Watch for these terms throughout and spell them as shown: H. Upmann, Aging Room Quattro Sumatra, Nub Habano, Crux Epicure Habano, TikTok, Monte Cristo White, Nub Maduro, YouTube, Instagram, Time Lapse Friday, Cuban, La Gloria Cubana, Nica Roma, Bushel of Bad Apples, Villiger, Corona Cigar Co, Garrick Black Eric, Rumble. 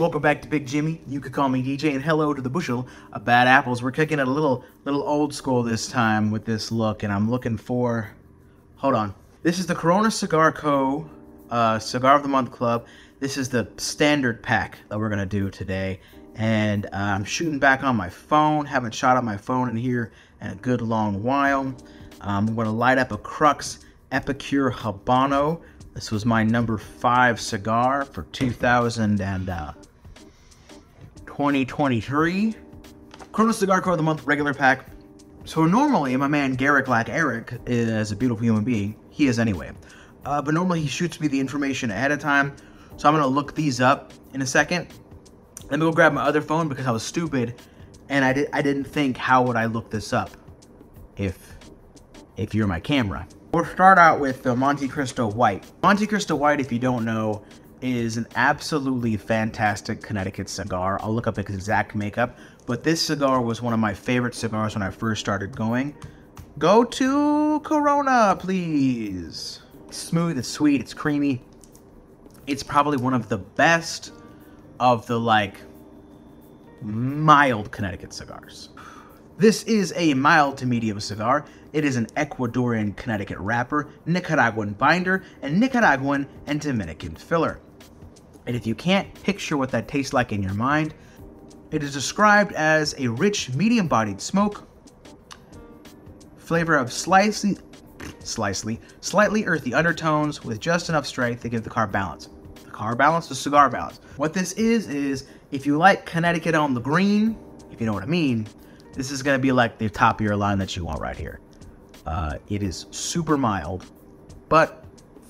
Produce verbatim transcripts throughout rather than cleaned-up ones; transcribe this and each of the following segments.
Welcome back to Big Jimmy, you could call me D J, and hello to the Bushel of Bad Apples. We're kicking it a little little old school this time with this look, and I'm looking for... Hold on. This is the Corona Cigar Co. Uh, Cigar of the Month Club. This is the standard pack that we're going to do today, and uh, I'm shooting back on my phone. Haven't shot on my phone in here in a good long while. Um, I'm going to light up a Crux Epicure Habano. This was my number five cigar for two thousand and... Uh, twenty twenty-three. Corona Cigar Co of the Month regular pack. So normally my man Garrick Black Eric is a beautiful human being. He is anyway. Uh, but normally he shoots me the information ahead of time. So I'm going to look these up in a second. Let me go grab my other phone because I was stupid. And I, did, I didn't think how would I look this up if, if you're my camera. We'll start out with the Monte Cristo White. Monte Cristo White, if you don't know, is an absolutely fantastic Connecticut cigar. I'll look up its exact makeup, but this cigar was one of my favorite cigars when I first started going. Go to Corona, please. It's smooth, it's sweet, it's creamy. It's probably one of the best of the like mild Connecticut cigars. This is a mild to medium cigar. It is an Ecuadorian Connecticut wrapper, Nicaraguan binder, and Nicaraguan and Dominican filler. And if you can't picture what that tastes like in your mind, it is described as a rich, medium-bodied smoke, flavor of slightly, slightly, slightly earthy undertones with just enough strength to give the car balance. The car balance, the cigar balance. What this is, is if you like Connecticut on the green, if you know what I mean, this is going to be like the top of your line that you want right here. Uh, it is super mild, but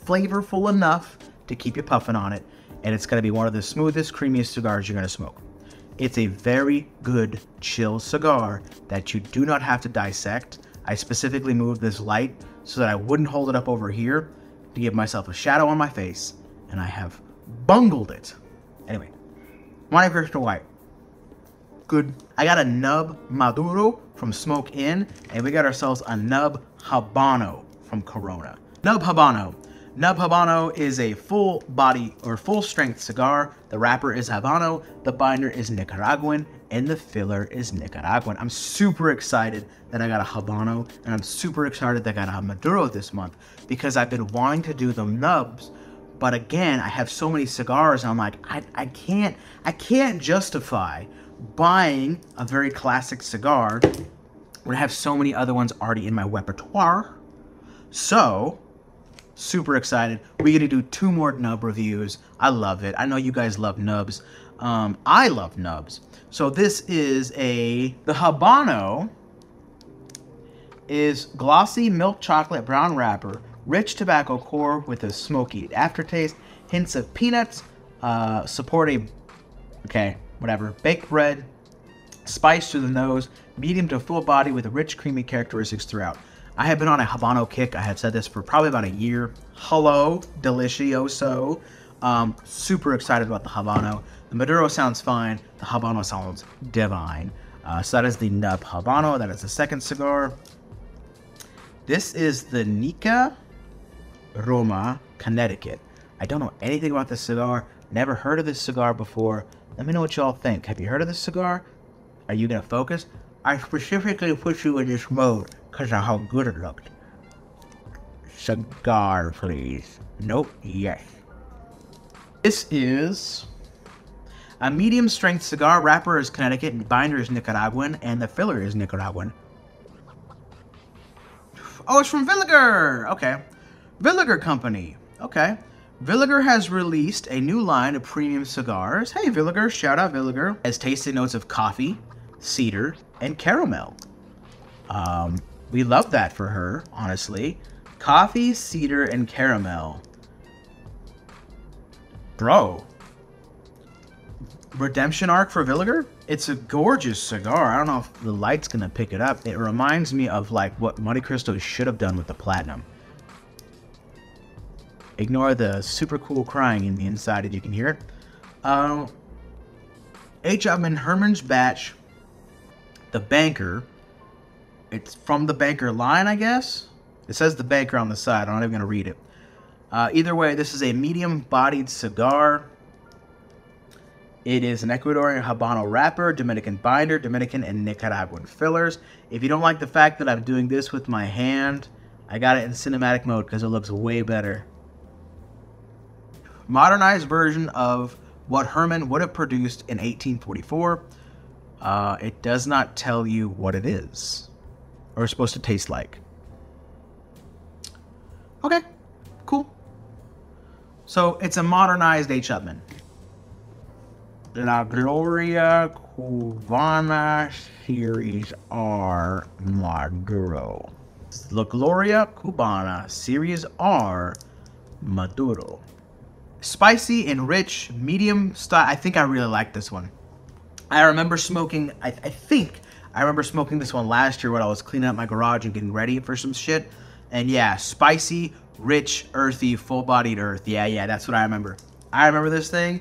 flavorful enough to keep you puffing on it. And it's going to be one of the smoothest, creamiest cigars you're going to smoke. It's a very good, chill cigar that you do not have to dissect. I specifically moved this light so that I wouldn't hold it up over here to give myself a shadow on my face. And I have bungled it. Anyway, Monte Cristo White. Good. I got a Nub Maduro from Smoke Inn, and we got ourselves a Nub Habano from Corona. Nub Habano. Nub Habano is a full body or full strength cigar. The wrapper is Habano, the binder is Nicaraguan, and the filler is Nicaraguan. I'm super excited that I got a Habano, and I'm super excited that I got a Maduro this month because I've been wanting to do the Nubs, but again, I have so many cigars, and I'm like, I, I can't, I can't justify buying a very classic cigar when I have so many other ones already in my repertoire. So super excited. We're gonna do two more Nub reviews. I love it. I know you guys love Nubs. Um, I love Nubs. So this is a the Habano is glossy milk chocolate brown wrapper, rich tobacco core with a smoky aftertaste, hints of peanuts, uh, supporting okay. Whatever, baked bread, spice to the nose, medium to full body with rich, creamy characteristics throughout. I have been on a Habano kick. I have said this for probably about a year. Hello, delicioso. Um, super excited about the Habano. The Maduro sounds fine. The Habano sounds divine. Uh, so that is the Nub Habano. That is the second cigar. This is the Nica Roma, Connecticut. I don't know anything about this cigar. Never heard of this cigar before. Let me know what y'all think. Have you heard of this cigar? Are you going to focus? I specifically put you in this mode because of how good it looked. Cigar, please. Nope. Yes. This is a medium strength cigar. Wrapper is Connecticut and binder is Nicaraguan and the filler is Nicaraguan. Oh, it's from Villiger. Okay. Villiger Company. Okay. Villiger has released a new line of premium cigars. Hey, Villiger, shout out Villiger. Has tasting notes of coffee, cedar, and caramel. Um, we love that for her, honestly. Coffee, cedar, and caramel. Bro. Redemption arc for Villiger? It's a gorgeous cigar. I don't know if the light's gonna pick it up. It reminds me of like what Monte Cristo should have done with the Platinum. Ignore the super cool crying in the inside if you can hear it. Uh, H. Upmann Herman's Batch, The Banker. It's from the Banker line, I guess? It says The Banker on the side. I'm not even going to read it. Uh, either way, this is a medium-bodied cigar. It is an Ecuadorian Habano wrapper, Dominican binder, Dominican and Nicaraguan fillers. If you don't like the fact that I'm doing this with my hand, I got it in cinematic mode because it looks way better. Modernized version of what Herman would have produced in eighteen forty-four. Uh, it does not tell you what it is or is supposed to taste like. Okay, cool. So it's a modernized H. Upmann. La Gloria Cubana Series R Maduro. La Gloria Cubana Series R Maduro. Spicy and rich, medium style. I think I really like this one. I remember smoking, I, I think, I remember smoking this one last year when I was cleaning up my garage and getting ready for some shit. And yeah, spicy, rich, earthy, full-bodied earth. Yeah, yeah, that's what I remember. I remember this thing.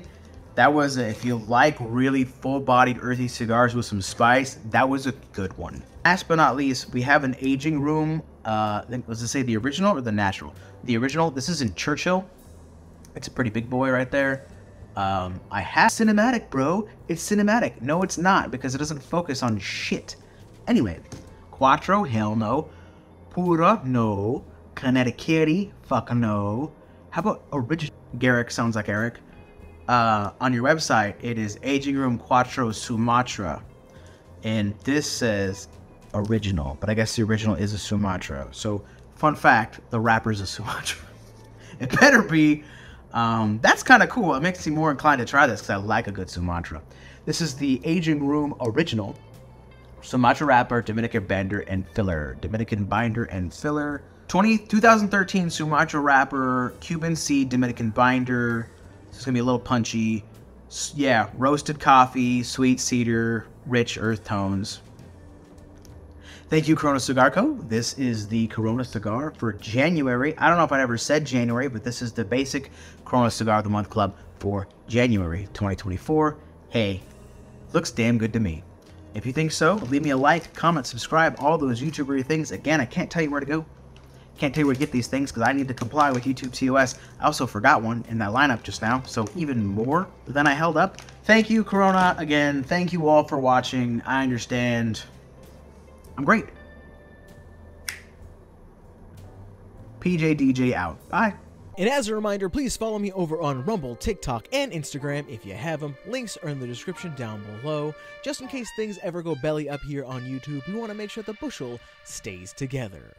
That was, a, if you like really full-bodied earthy cigars with some spice, that was a good one. Last but not least, we have an Aging Room, uh, I think, was it say the original or the natural? The original, this is in Churchill. It's a pretty big boy right there. Um, I have cinematic, bro. It's cinematic. No, it's not, because it doesn't focus on shit. Anyway, Quattro, hell no. Pura, no. Connecticut, fuck no. How about original? Garrick sounds like Eric. Uh, on your website, it is Aging Room Quattro Sumatra, and this says original, but I guess the original is a Sumatra. So, fun fact, the wrapper's a Sumatra. It better be. Um, that's kind of cool. It makes me more inclined to try this because I like a good Sumatra. This is the Aging Room Original Sumatra wrapper, Dominican binder and filler. Dominican binder and filler. twenty, twenty thirteen Sumatra wrapper, Cuban seed, Dominican binder. So it's gonna be a little punchy. Yeah, roasted coffee, sweet cedar, rich earth tones. Thank you, Corona Cigar Co. This is the Corona cigar for January. I don't know if I ever said January, but this is the basic Corona Cigar of the Month Club for January twenty twenty-four. Hey, looks damn good to me. If you think so, leave me a like, comment, subscribe, all those YouTuber things. Again, I can't tell you where to go. Can't tell you where to get these things because I need to comply with YouTube T O S. I also forgot one in that lineup just now, so even more than I held up. Thank you, Corona, again. Thank you all for watching. I understand. I'm great. P J D J out. Bye. And as a reminder, please follow me over on Rumble, TikTok, and Instagram if you have them. Links are in the description down below. Just in case things ever go belly up here on YouTube, we want to make sure the bushel stays together.